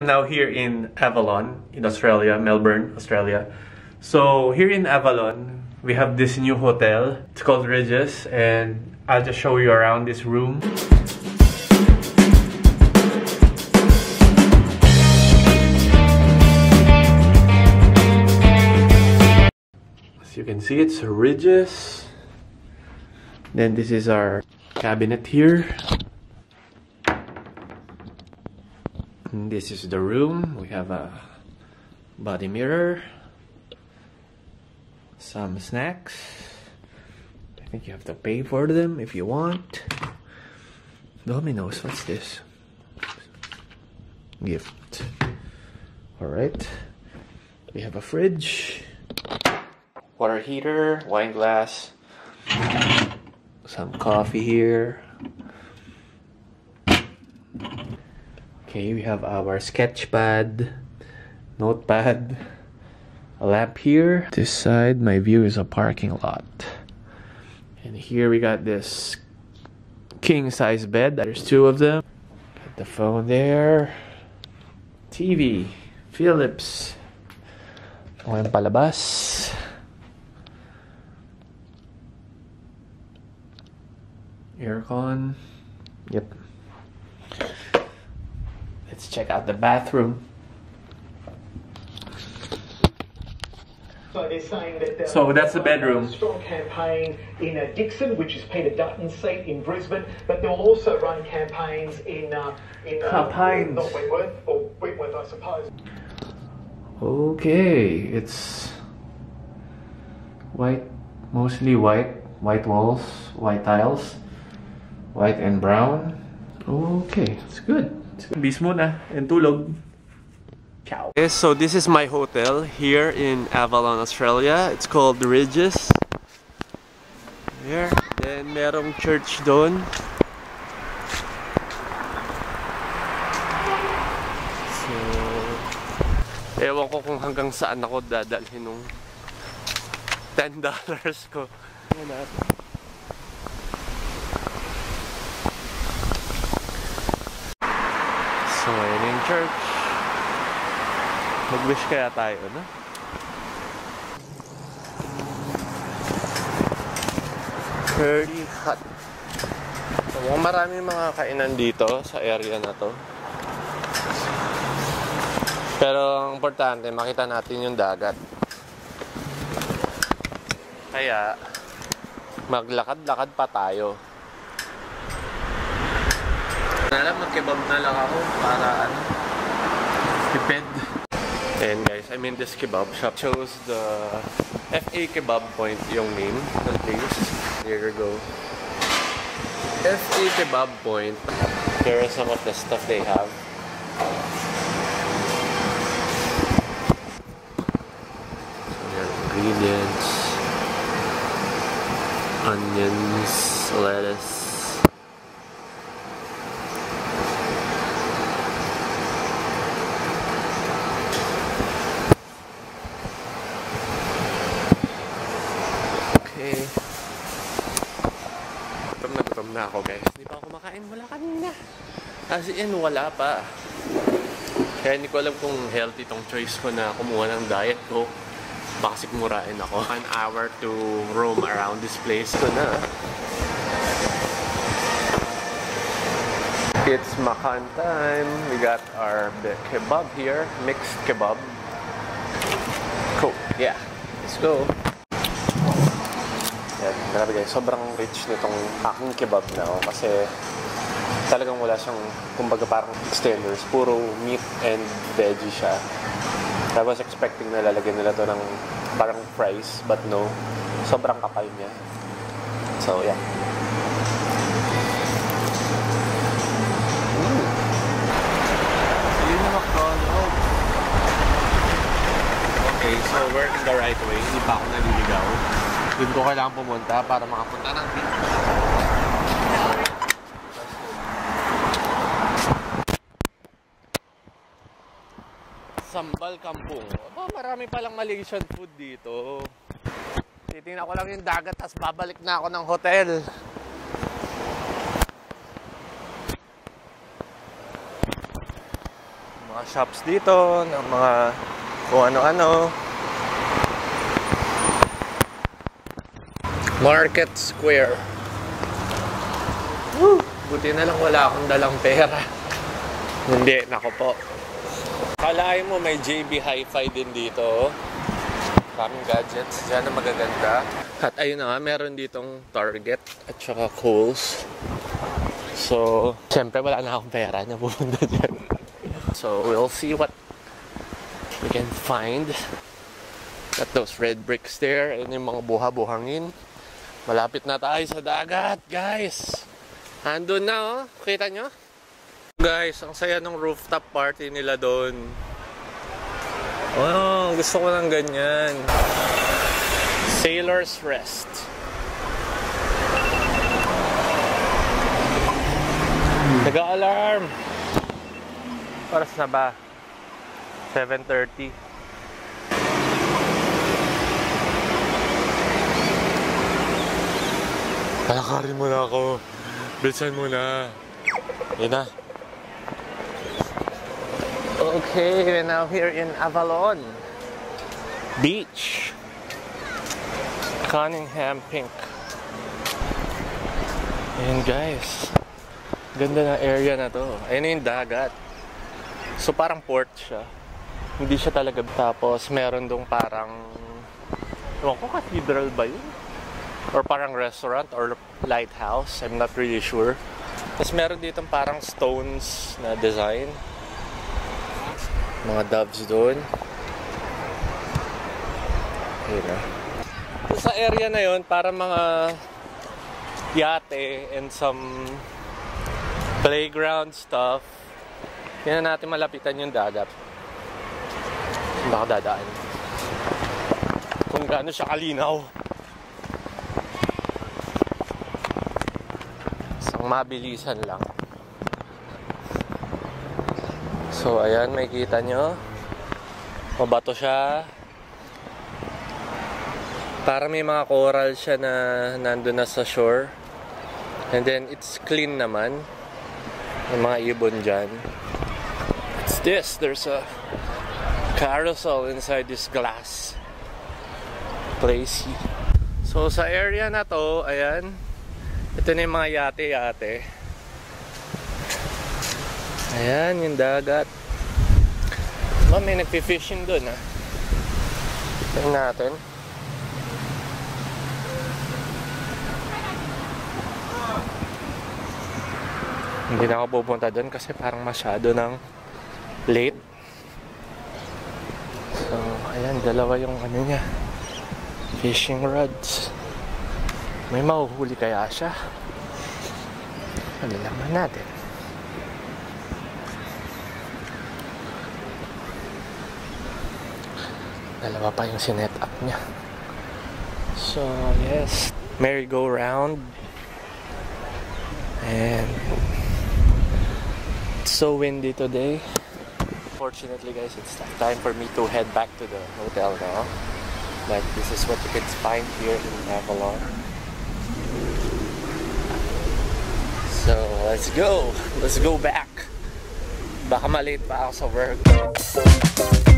Now here in Avalon, in Australia, Melbourne, Australia. So here in Avalon, we have this new hotel. It's called Ridges, and I'll just show you around this room. As you can see, it's Ridges. Then this is our cabinet here. And this is the room. We have a body mirror, some snacks. I think you have to pay for them if you want. Domino's, what's this? Gift. Alright. We have a fridge, water heater, wine glass, some coffee here. Okay, we have our sketch pad, notepad, a lamp here. This side, my view is a parking lot. And here we got this king-size bed. There's two of them. Got the phone there. TV, Philips. Ngayon palabas. Aircon. Yep. Let's check out the bathroom. So they're saying that so that's the bedroom. A strong campaign in Dixon, which is Peter Dutton's seat in Brisbane, but they'll also run campaigns in Wentworth, or Wentworth, I suppose. Okay, it's white, mostly white walls, white tiles, white and brown. Okay, it's good. Bis muna and tulog. Ciao. Okay, so this is my hotel here in Avalon, Australia. It's called Ridges. There. Then merong church doon. So ewan ko kung hanggang saan ako dadalhin ng $10 ko. So, ayan yung church. Mag-wish kaya tayo, no? Curly hut. So, maraming mga kainan dito sa area na to. Pero, ang importante, makita natin yung dagat. Kaya, maglakad-lakad pa tayo. Alam, mag-kebab na lang ako para ano, tipid. And guys, I'm in this kebab shop. Chose the FA kebab point yung name ng place. Here we go. FA kebab point. Here are some of the stuff they have. So there are ingredients, onions, lettuce. Na ako guys, hindi pa ako kumakain mula kanina, as in wala pa, kaya hindi ko alam kung healthy tong choice ko na kumuha ng diet ko, baka sigmurain ako. 1 hour to roam around this place. Ito na, it's makan time. We got our kebab here, mixed kebab. Cool, yeah, let's go. Grabe guys, sobrang rich nitong aking kebab na ako kasi talagang wala siyang, kumbaga parang extenders, puro meat and veggie siya. I was expecting na lalagyan nila to ng parang fries, but no, sobrang kapal niya. So yeah. Yun na McDonald's. Okay, so we're in the right way, hindi pa ako naliligaw. Doon ko kailangan pumunta para makapunta ng beach. Sambal Kampung. Aba, marami palang Malaysian food dito. Titingnan ko lang yung dagat, tas babalik na ako ng hotel. Mga mga shops dito, ng mga kung ano-ano. Market Square. Woo! Buti na lang wala akong dalang pera. Hindi, nako po. Kalahin mo may JB Hi-Fi din dito. Kaming gadgets. Diyan ang magaganda. At ayun na nga, meron ditong Target at saka Kohl's. So, siyempre wala na akong pera na pupunta dyan. So, we'll see what we can find. Got those red bricks there. Ayun yung mga buha-buhangin. Malapit na tayo sa dagat, guys. Andun na, oh. Kita nyo? Guys, ang saya ng rooftop party nila doon. Oh, gusto ko ng ganyan. Sailor's Rest. Nag-alarm! Oras na ba? 7:30. Palakarin muna ako. Bilisan muna. Yun na. Okay, we're now here in Avalon Beach. Cunningham Pink. Ayan guys. Ganda ng area na to. Ayan yung dagat. So parang port siya. Hindi siya talaga. Tapos meron dong parang cathedral ba yun? Or parang restaurant or lighthouse. I'm not really sure. Tapos meron ditong parang stones na design. Mga doves doon. Ayun na. Sa area na yun, para mga yate and some playground stuff. Yan na natin malapitan yung dagat. Baka dadaan. Kung gaano siya kalinaw. Isang mabilisan lang. So, ayan, may kita nyo. Mabato siya. Para may mga coral siya na nandun na sa shore. And then, it's clean naman. May mga ibon dyan. What's this? There's a carousel inside this glass place. So, sa area na to, ayan. Ito na yung mga yate-yate. Ayan, yung dagat. Oh, may nagpi-fishing doon, ha? Tingnan natin. Hindi na ako pupunta doon kasi parang masyado ng late. So, ayan, dalawa yung ano niya. Fishing rods. May mahuhuli kaya siya? Malalaman natin. Dalawa pa yung sinet up niya. So, yes. Merry-go-round. And it's so windy today. Fortunately, guys, it's time for me to head back to the hotel now. But this is what you can find here in Avalon. So, let's go. Let's go back. Baka malate pa ako sa work.